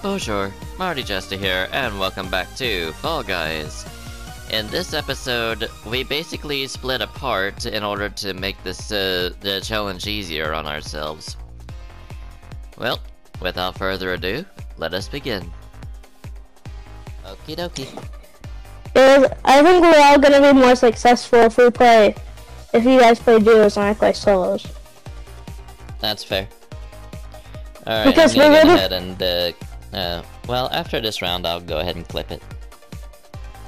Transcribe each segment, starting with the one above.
Bonjour, Marty Jester here, and welcome back to Fall Guys. In this episode, we basically split apart in order to make this the challenge easier on ourselves. Well, without further ado, let us begin. Okie dokie. I think we're all gonna be more successful if we play, if you guys play duos and I play solos. That's fair. Alright, I'm gonna go ahead and well, after this round, I'll go ahead and clip it.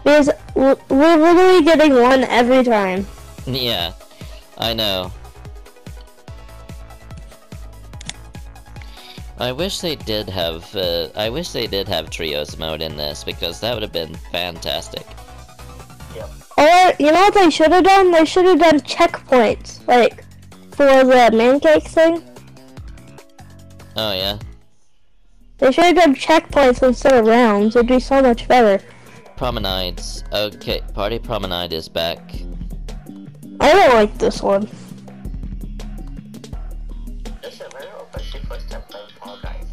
Because we're literally getting one every time. Yeah, I know. I wish they did have, trios mode in this, because that would have been fantastic. Yep. Or, you know what they should have done? They should have done checkpoints, like, for the mancake thing. Oh, yeah. They should have done checkpoints instead of rounds. It'd be so much better. Promenades. Okay, Party Promenade is back. I don't like this one. It's a very open first time playing Fall Guys.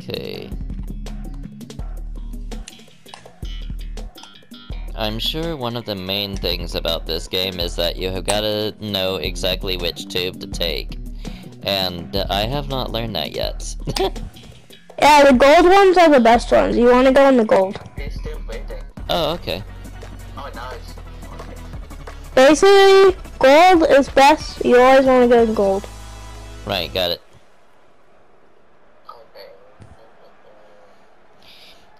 Okay. I'm sure one of the main things about this game is that you have gotta know exactly which tube to take. And I have not learned that yet. Yeah, the gold ones are the best ones. You wanna go in the gold. It's still waiting. Oh, okay. Oh, nice. Okay. Basically, gold is best. You always wanna go in gold. Right, got it. Okay.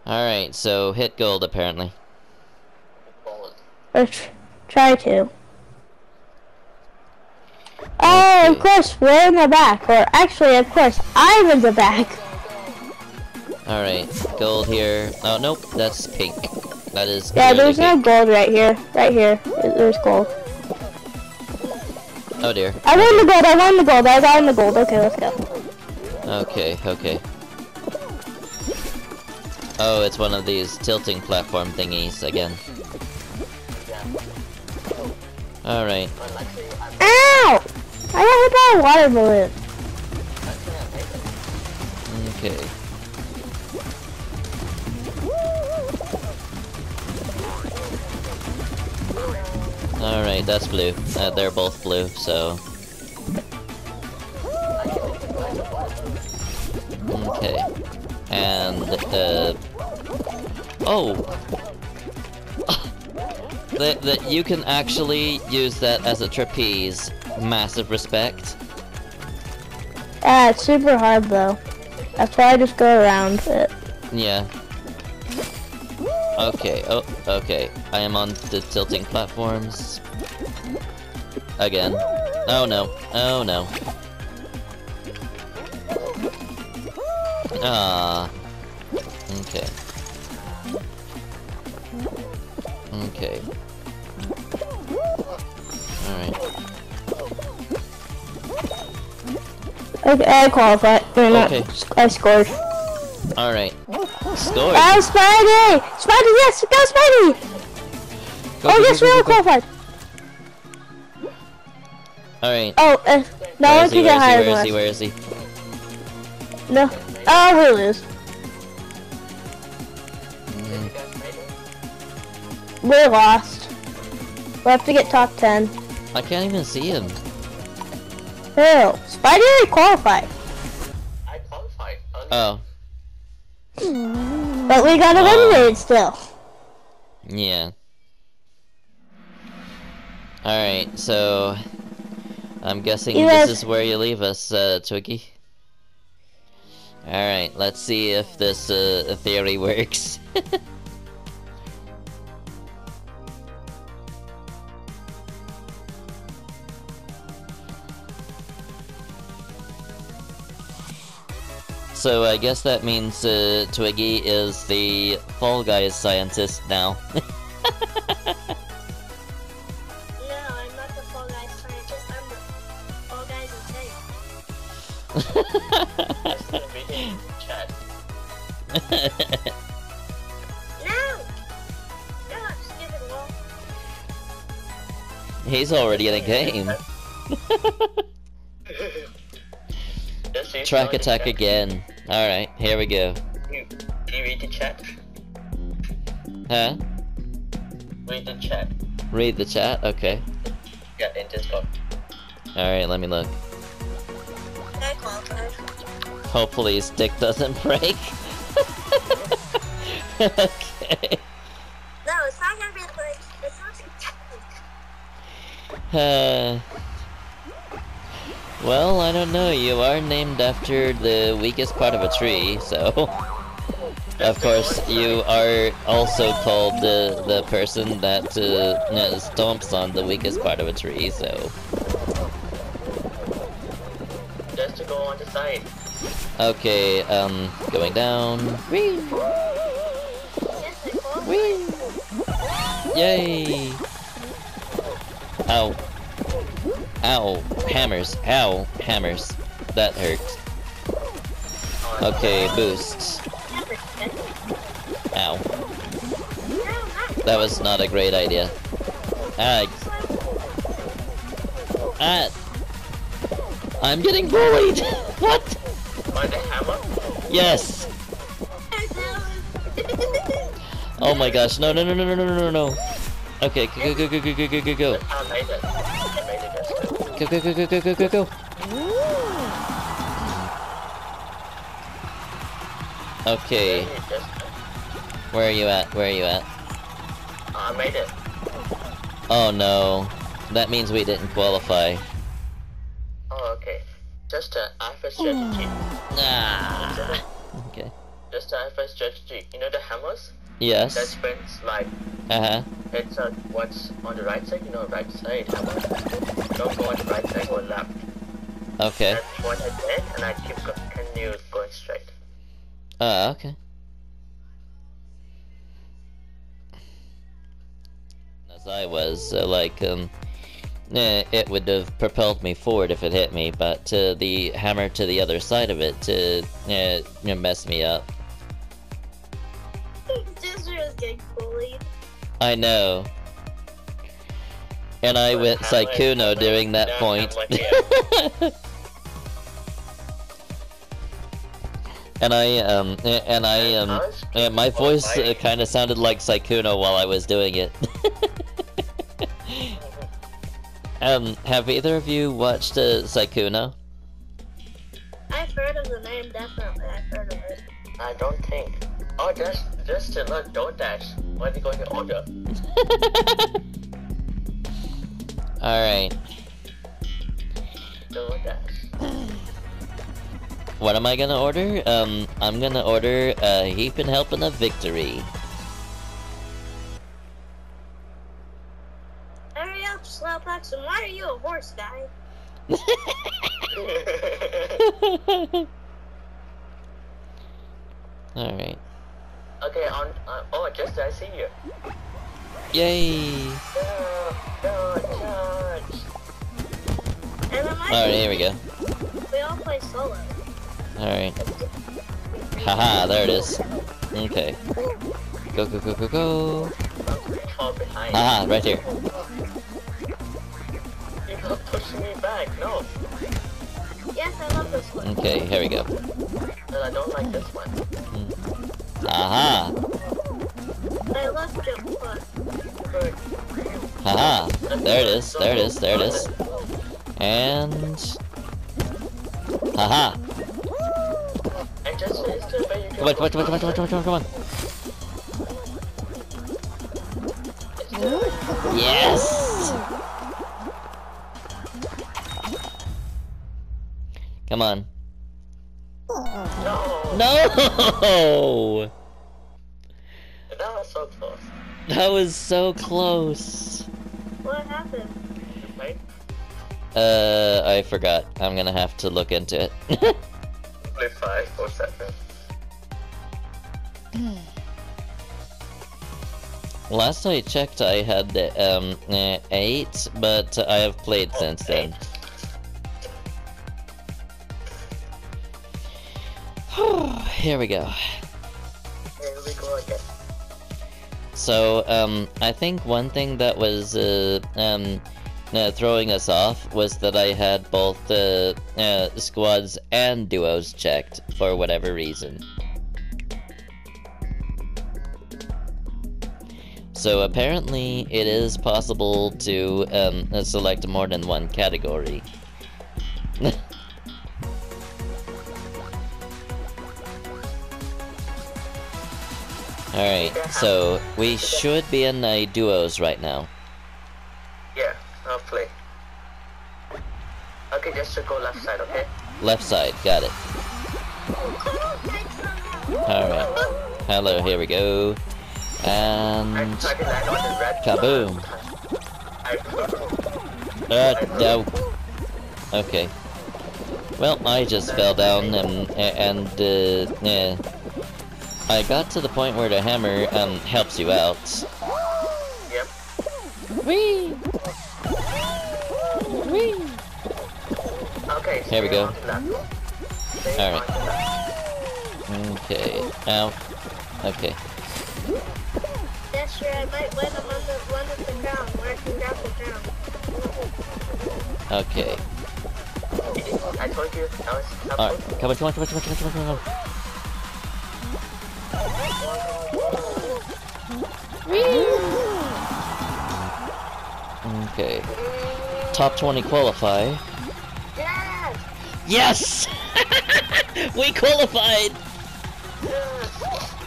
Alright, so hit gold apparently. Let's try to. Oh, of course, we're in the back. Or actually, of course, I'm in the back. Alright, gold here. Oh, nope, that's pink. That is. Yeah, there's no gold right here. Right here. There's gold. Oh dear. I won the gold, I won the gold, I won the gold. Okay, let's go. Okay, okay. Oh, it's one of these tilting platform thingies again. Alright. Ow! I got hit by a water balloon. Okay. Alright, that's blue. They're both blue, so... Okay. And, oh! That you can actually use that as a trapeze. Massive respect. Ah, it's super hard though. That's why I just go around it. Yeah. Okay, oh, okay. I am on the tilting platforms. Again. Oh no, oh no. Ah. Okay. Okay. Alright. Okay, I qualified. Okay. I scored. Alright. Scored. Oh, Spidey! Spidey, yes! Go, Spidey! Go, oh, go, yes, go, go, we are qualified! Alright. Oh, now we can get higher than us. Where is he? No. Oh, here it is. We're lost. We'll have to get top 10. I can't even see him. Oh, Spidey already qualified. I qualified. Oh. But we got eliminated still. Yeah. Alright, so... I'm guessing this is where you leave us, Twiggy. Alright, let's see if this theory works. So I guess that means Twiggy is the Fall Guys scientist now. No, I'm not the Fall Guys scientist, I'm the Fall Guys insane. That's the beginning chat. No! No, I'm stupid, Wolf. He's already in a game. Track attack again. Alright, here we go. Can you read the chat? Huh? Read the chat. Read the chat? Okay. Yeah, in Discord. Alright, let me look. Hopefully his dick doesn't break. Okay. No, it's not gonna be the break. It's not gonna be well, I don't know. You are named after the weakest part of a tree, so... Of course, you are also called the person that stomps on the weakest part of a tree, so... Just to go on the side. Okay, going down. Whee! Whee! Yay! Ow. Ow. Hammers. Ow. Hammers. That hurt. Okay, boost. Ow. That was not a great idea. Ah. Ah. I'm getting bullied! What? By the hammer? Yes! Oh my gosh, no, no, no, no, no, no, no, no. Okay, go, go, go, go, go, go, go, go. Go, go, go, go, go, go, go, go. Okay. Where are you at? Where are you at? I made it. Oh no. That means we didn't qualify. I have a strategy. Okay. Just I have a strategy. You know the hammers? Yes. That spins like. Uh huh. It's what's on the right side. You know, right side hammer. Don't go on the right side or left. Okay. That's what I did, and I keep going straight. Okay. As I was it would have propelled me forward if it hit me, but the hammer to the other side of it messed me up. Jester is getting bullied. I know. And I went Saikuno during that point. My voice kind of sounded like Saikuno while I was doing it. Have either of you watched Saikuno? I've heard of the name, definitely. I've heard of it. I don't think. Oh, just to look, don't dash. Why are you going to order? Alright. Don't dash. What am I gonna order? I'm gonna order a heapin' helpin' of victory. Slowpox, and why are you a horse guy? Alright. Okay, just I see you. Yay! Alright, here we go. We all play solo. Alright. Haha, there it is. Okay. Go, go, go, go, go. Haha, right here. Push me back, no. Yes, I love this one. Okay, here we go. But I don't like this one. Aha! I love jump foot. Haha! There it is, there it is, there it is. And... Haha! Come on, come on, come on, come on, come on, come on, come on! Yes! Come on. No! No! That was so close. That was so close. What happened? Right? I forgot. I'm gonna have to look into it. Play 5 or 7. Last I checked, I had 8, but I have played since then. Here we go. Here we go again. So, I think one thing that was throwing us off was that I had both the squads and duos checked for whatever reason. So apparently it is possible to select more than one category. Alright, so we should be in duos right now. Yeah, I'll play. Okay, just to go left side, okay? Left side, got it. Alright. Hello, here we go. And kaboom! No. Okay. Well, I just fell down and I got to the point where the hammer helps you out. Yep. Whee! Whee! Okay. Here we go. All right. Okay. Ow. Okay. Sure, I might win among the one of the ground, working down the ground. Okay. I told you that was helpful. Alright, come on. Okay. Top 20 qualify. Yes! Yes! We qualified!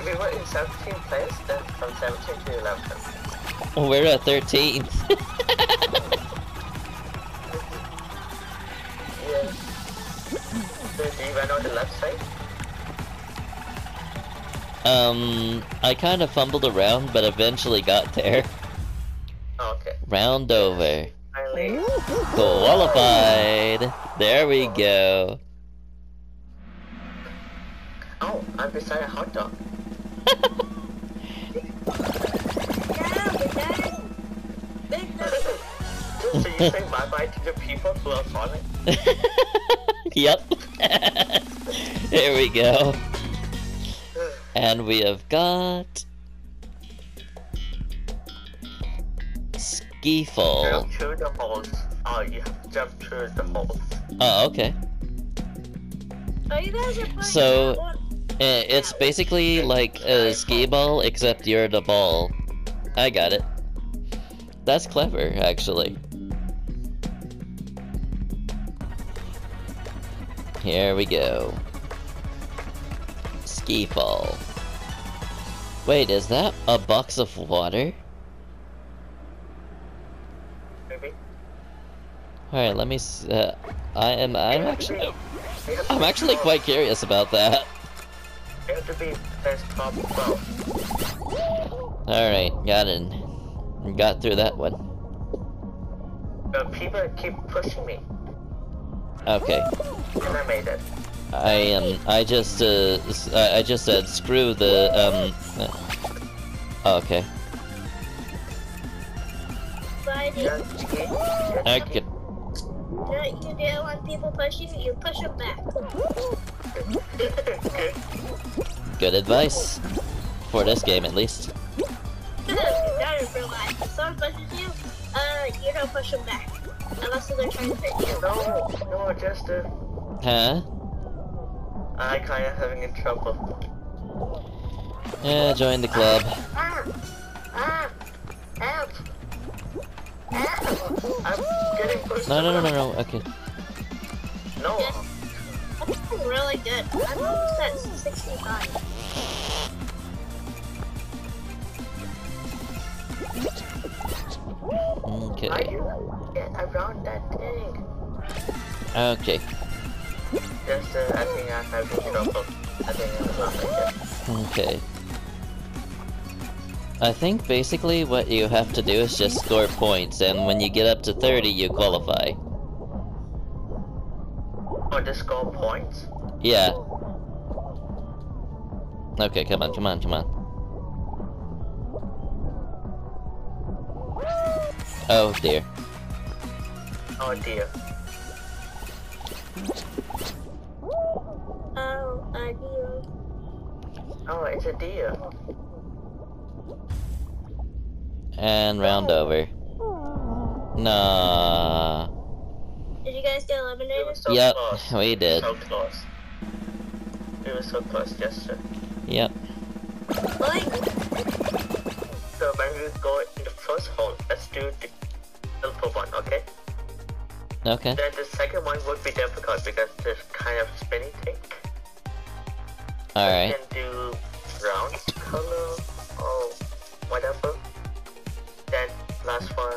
We were in 17th place, then from 17th to 11th. Oh, we're at 13th. Yes. So do you run on the left side? I kind of fumbled around, but eventually got there. Oh, okay. Round over. Finally. Qualified! There we go. Oh, I'm beside a hot dog. So you say bye bye to the people who are falling? Yep. Here we go. And we have got Skifall. Jump through the holes. Oh, you have to jump through the holes. Oh, okay. Are you guys playing so. It's basically like a skee ball, except you're the ball. I got it. That's clever, actually. Here we go. Skifall. Wait, is that a box of water? Maybe. Alright, let me see. I'm actually quite curious about that. It would be best top 12. Alright, got in. Got through that one. But people keep pushing me. Okay. And I made it. I just said screw the okay. Okay. You don't want people pushing you, push them back. Good advice. For this game, at least. Not in real life. If someone pushes you, you don't push them back. Unless they're trying to hit you. No, Jester. Huh? I kinda having in trouble. Yeah, join the club. Help! I'm getting pushed. No. Okay. No. I'm doing really good. I'm almost at 65. Okay. I round that thing. Okay. Just I think I have to get off of. I think I'm okay. I think basically what you have to do is just score points, and when you get up to 30, you qualify. Or just score points? Yeah. Okay, come on. Oh dear. Oh, a deer. Oh, it's a deer. And round over. Nah. Did you guys get eliminated? So yep, close. We did. So close. It was so close, Jester. Yep. So when we go in the first hole, let's do the simple one, okay? Okay. Then the second one would be difficult because there's kind of spinning thing. Alright. We can do brown color or whatever. Then last one,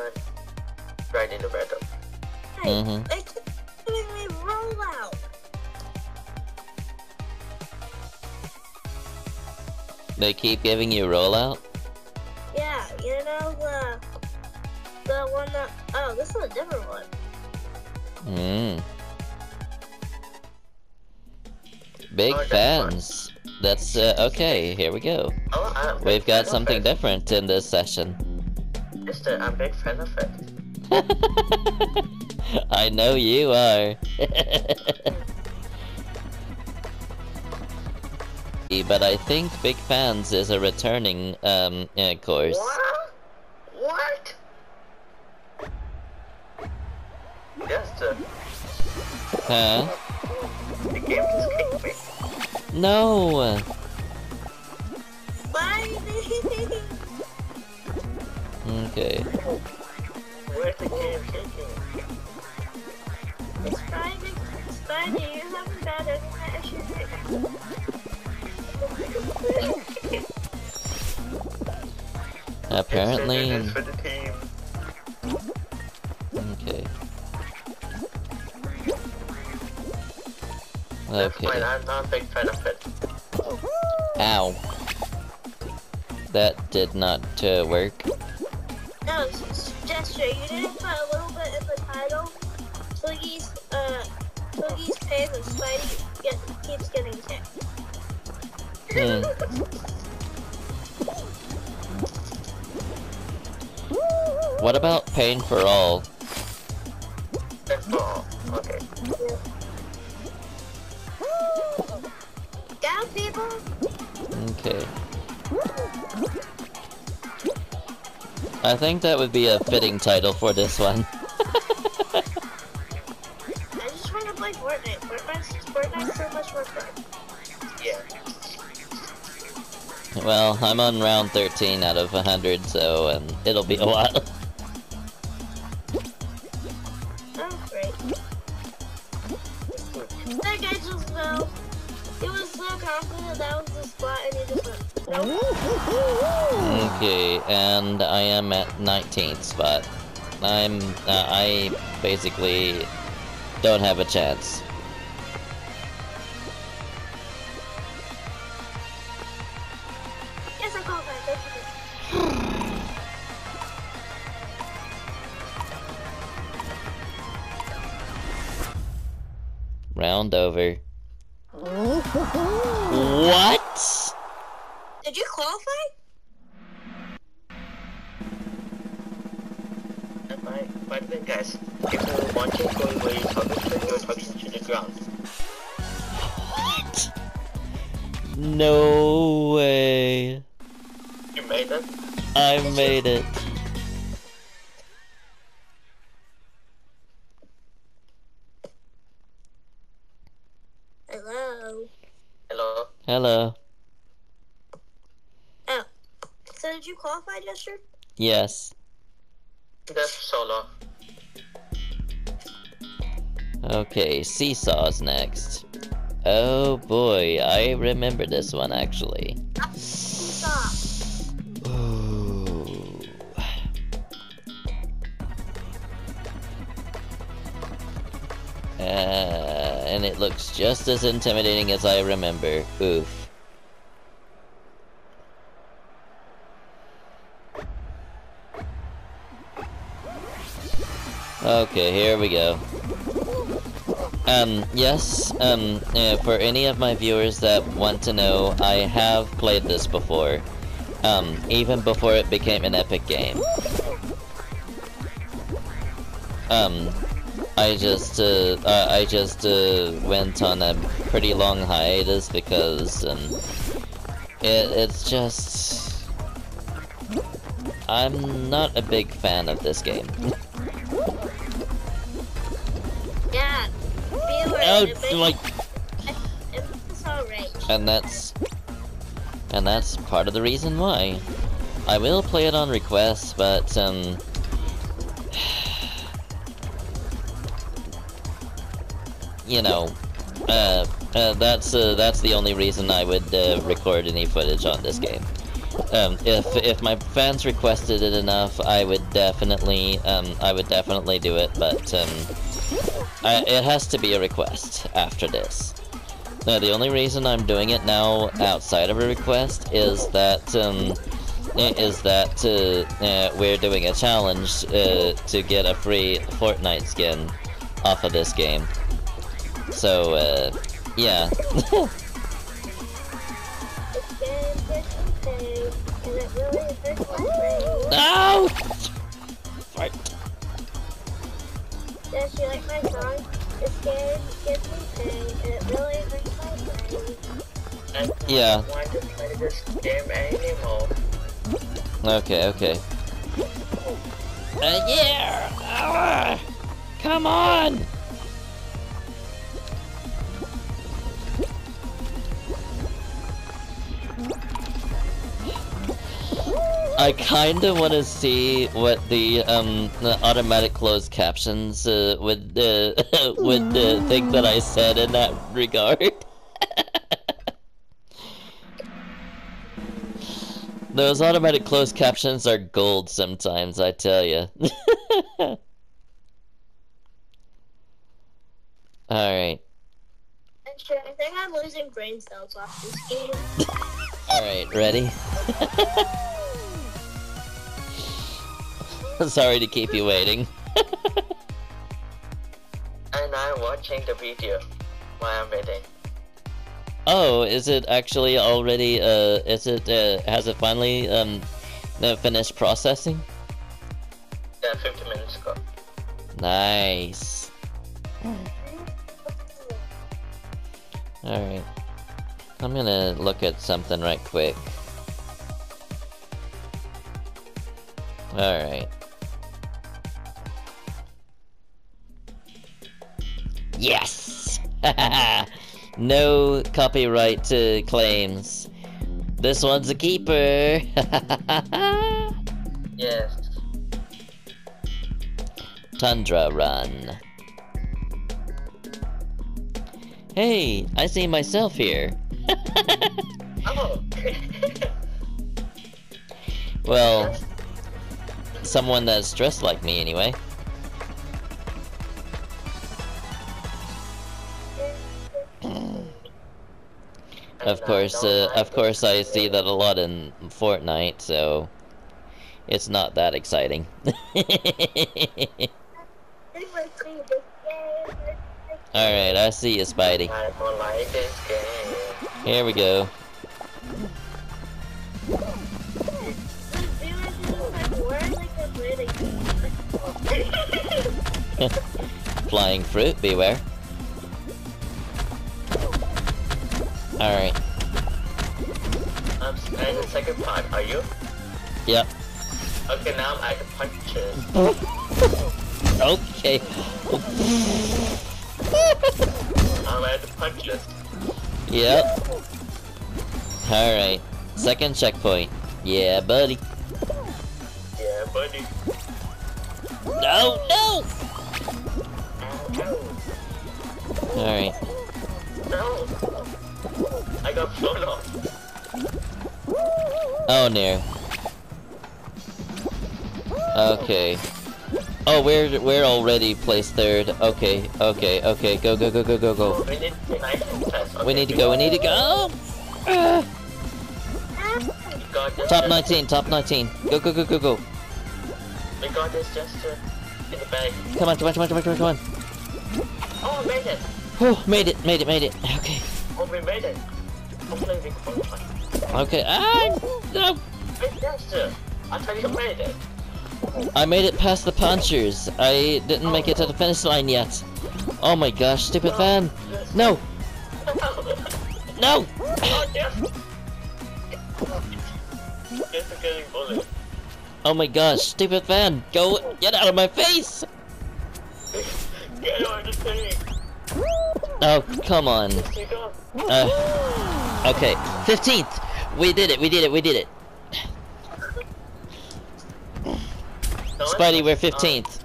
right in the middle. Hey, they keep doing me rollout. They keep giving you rollout? Yeah, you know the one that... Oh, this is a different one. Mmm. Big fans. That's okay, here we go. Oh, we've got something different in this session. Mister, I'm a big fan of it. I know you are. But I think Big Fans is a returning course. What? Yes, sir. Huh? The game just kicked me. No! Spidey! Okay. Where's the game kicking? It's Spidey. Spidey, you haven't got it. I should take it. Apparently. It's for the team. Okay. Okay. Fine, I'm not a big fan of it. Ow. That did not work. No, Jester, you didn't put a little bit in the title. Twiggy's pants and Spidey keeps getting kicked. What about pain for all? That's all. Okay. Down, people. Okay. I think that would be a fitting title for this one. I just want to play Fortnite. Fortnite's so much more fun. Yeah. Well, I'm on round 13 out of 100, so it'll be a while. Oh, great. That guy just fell. He was so confident that was the spot, and he just went. Nope. Okay, and I am at 19th spot. I basically don't have a chance. Round over. What? Did you qualify? By the way, guys, if you were watching going where you're talking to the ground. What? No way. You made it? I made it. Hello. Oh. So did you qualify, Jester? Yes. That's solo. Okay, Seesaw's next. Oh boy, I remember this one actually. Seesaw. Ooh. And it looks just as intimidating as I remember. Oof. Okay, here we go. Yes, for any of my viewers that want to know, I have played this before. Even before it became an Epic game. I just went on a pretty long hiatus because, it's just... I'm not a big fan of this game. Oh, like. It's all right. And that's part of the reason why. I will play it on request, but you know, that's the only reason I would record any footage on this game. If my fans requested it enough, I would definitely do it, but it has to be a request after this. Now, the only reason I'm doing it now outside of a request is that we're doing a challenge to get a free Fortnite skin off of this game. So, yeah. No! Fart. Does she like my song? It's scared, gives me pain, and it really brings my pain. Yeah. I don't want to play this game anymore. Okay, okay. Yeah! Ah! Come on! I kinda wanna see what the automatic closed captions would think that I said in that regard. Those automatic closed captions are gold sometimes, I tell ya. Alright. I think I'm losing brain cells off this game. Alright, ready? Sorry to keep you waiting. And I'm watching the video while I'm waiting. Oh, is it actually already, has it finally, finished processing? Yeah, 50 minutes ago. Nice. Alright. I'm gonna look at something right quick. Alright. Yes! No copyright claims. This one's a keeper! Yes. Tundra Run. Hey, I see myself here. Oh. Well, someone that's dressed like me anyway. Of course, I see that a lot in Fortnite, so it's not that exciting. Alright, I see you, Spidey. I don't like this game. Here we go. Flying fruit, beware. Alright. I'm in the second part, are you? Yep. Okay, now I'm at the punches. Okay. I'm at the punch list. Yep. Alright. Second checkpoint. Yeah, buddy. Yeah, buddy. No, no! Alright. No! I got flown off. Oh, no. Okay. Oh, we're already placed third. Okay, okay, okay. Go, go, go, go, go, go. We need to go. We need to go. We need to go. Top 19. Top 19. Go, go, go, go, go. We got this, Jester. In the bag. Come on, come on, come on, come on, come on. Oh, I made it. Oh, made it, made it, made it. Okay. Oh, we made it. Hopefully we qualify. Okay. Ah, no. Hey, Jester. I thought you made it. I made it past the punchers. I didn't make it to the finish line yet. Oh my gosh, stupid fan. No! No! Oh my gosh, stupid fan. Go get out of my face! Get out of the thing! Oh, come on. Okay, 15th! We did it, we did it, we did it. Spidey, we're 15th.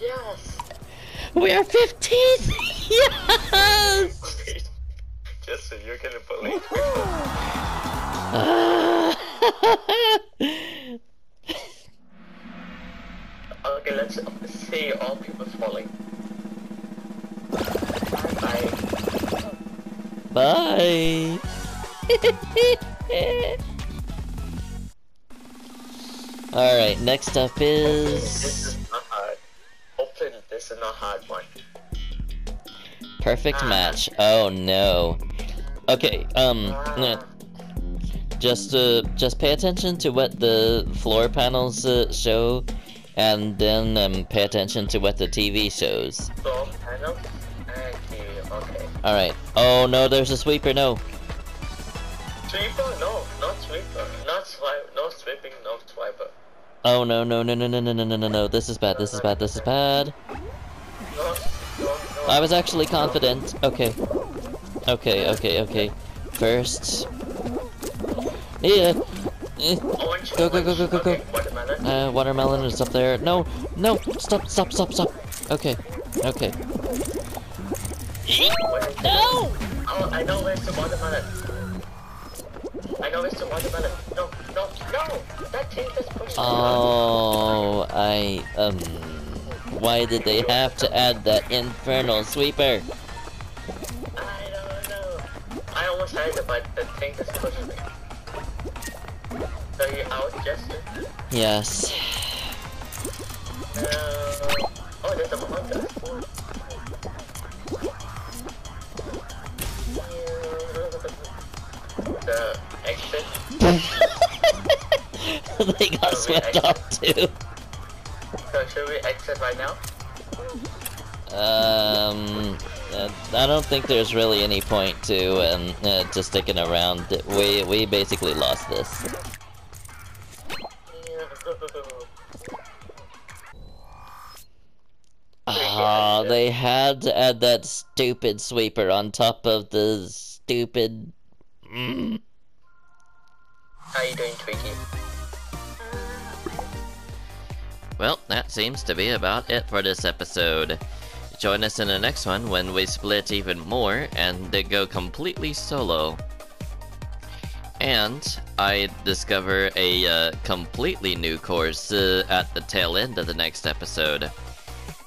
Yes! We are 15th! Yes! Just so you're gonna believe me. Okay, let's see all people falling. Bye. Bye. All right. Next up is. This is not hard. Hopefully, this is not hard one. Perfect match. Oh no. Okay. Just pay attention to what the floor panels show, and then pay attention to what the TV shows. Floor panels. Okay. Alright. Oh no, there's a sweeper, no. Sweeper? No, not sweeper. Not swipe, no sweeping, no swiper. Oh no, no, no, no, no, no, no, no, no, no. This is bad, this is bad, this is bad. No, no, no. I was actually confident. Okay. Okay, okay, okay. First. Yeah. Go, go, go, go, go, go. Watermelon is up there. No, no, stop, stop, stop, stop. Okay, okay. No! Oh, I know where's the watermelon. I know where's the watermelon. No, no, no! That team is pushing. Oh, why did they have to add that infernal sweeper? I don't know. I almost had it, but the thing is pushing me. So you out, Jester? Yes. Oh, there's a monster. The exit. They got swept off too. So should we exit right now? I don't think there's really any point to sticking around. We basically lost this. Ah, they had to add that stupid sweeper on top of the stupid. How you doing, Twiggy? Well, that seems to be about it for this episode. Join us in the next one when we split even more and go completely solo. And I discover a completely new course at the tail end of the next episode.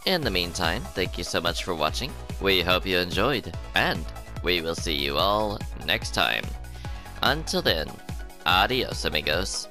In the meantime, thank you so much for watching. We hope you enjoyed, and we will see you all next time. Until then, adios amigos.